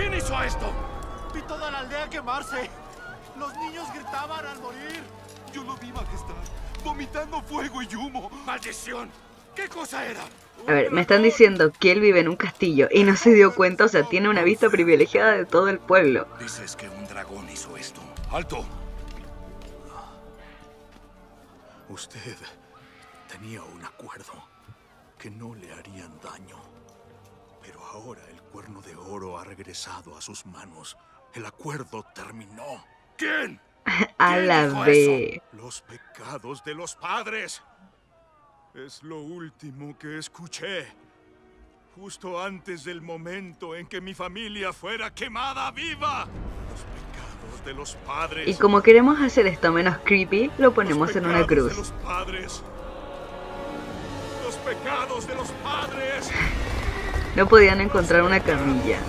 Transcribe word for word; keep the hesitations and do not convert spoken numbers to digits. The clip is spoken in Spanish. ¿Quién hizo esto? Vi toda la aldea quemarse. Los niños gritaban al morir. Yo lo vi, majestad, vomitando fuego y humo. ¡Maldición! ¿Qué cosa era? A ver, me están diciendo que él vive en un castillo y no se dio cuenta, o sea, tiene una vista privilegiada de todo el pueblo. Dices que un dragón hizo esto. ¡Alto! Usted tenía un acuerdo que no le harían daño. Pero ahora el cuerno de oro ha regresado a sus manos. El acuerdo terminó. ¿Quién? A la vez. Los pecados de los padres. Es lo último que escuché, justo antes del momento en que mi familia fuera quemada viva. Los pecados de los padres. Y como queremos hacer esto menos creepy, lo ponemos en una cruz. Los pecados de los padres. Los pecados de los padres. No podían encontrar una camilla.